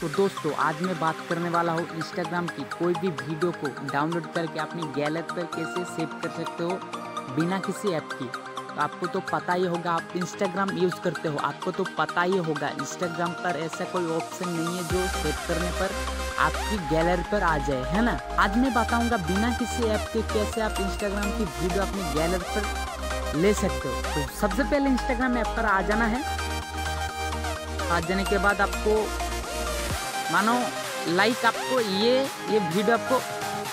तो दोस्तों आज मैं बात करने वाला हूँ इंस्टाग्राम की कोई भी वीडियो को डाउनलोड करके अपनी गैलरी पर कैसे सेव कर सकते हो बिना किसी ऐप की। तो आपको तो पता ही होगा, आप इंस्टाग्राम यूज़ करते हो, आपको तो पता ही होगा इंस्टाग्राम पर ऐसा कोई ऑप्शन नहीं है जो सेव करने पर आपकी गैलरी पर आ जाए, है ना। आज मैं बताऊंगा बिना किसी ऐप के कैसे आप इंस्टाग्राम की वीडियो अपनी गैलरी पर ले सकते हो। तो सबसे पहले इंस्टाग्राम ऐप पर आ जाना है। आ जाने के बाद आपको मानो लाइक आपको ये वीडियो आपको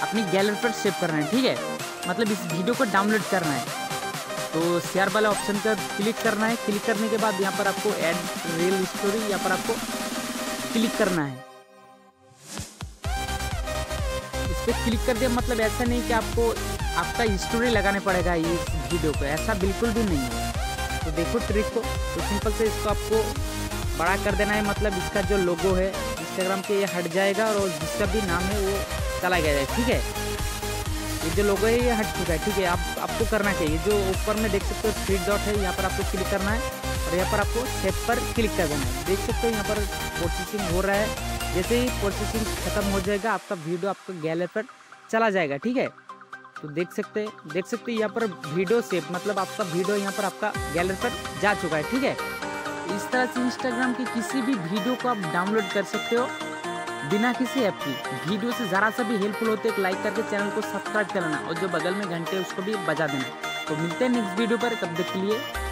अपनी गैलरी पर सेव करना है, ठीक है, मतलब इस वीडियो को डाउनलोड करना है। तो शेयर वाला ऑप्शन पर क्लिक करना है। क्लिक करने के बाद यहाँ पर आपको ऐड रील स्टोरी यहाँ पर आपको क्लिक करना है। इस पर क्लिक कर दिया, मतलब ऐसा नहीं कि आपको आपका स्टोरी लगाने पड़ेगा इस वीडियो को, ऐसा बिल्कुल भी नहीं है। तो देखो ट्रिक को, तो सिंपल से इसको आपको बड़ा कर देना है, मतलब इसका जो लोगो है इंस्टाग्राम पे ये हट जाएगा और जिसका भी नाम है वो चला जाएगा, ठीक है। ये जो लोगो है ये हट चुका है, ठीक है। आपको करना चाहिए, जो ऊपर में देख सकते हो थ्री डॉट है, यहाँ पर आपको क्लिक करना है और यहाँ पर आपको सेव पर क्लिक कर देना है। देख सकते हो यहाँ पर प्रोसेसिंग हो रहा है। जैसे ही प्रोसेसिंग खत्म हो जाएगा आपका वीडियो आपका गैलरी पर चला जाएगा, ठीक है। तो देख सकते यहाँ पर वीडियो सेव, मतलब आपका वीडियो यहाँ पर आपका गैलरी पर जा चुका है, ठीक है। इस तरह से इंस्टाग्राम की किसी भी वीडियो को आप डाउनलोड कर सकते हो बिना किसी ऐप की। वीडियो से ज़रा सा भी हेल्पफुल होते एक लाइक करके चैनल को सब्सक्राइब करना और जो बगल में घंटे उसको भी बजा देना। तो मिलते हैं नेक्स्ट वीडियो पर, तब तक के लिए।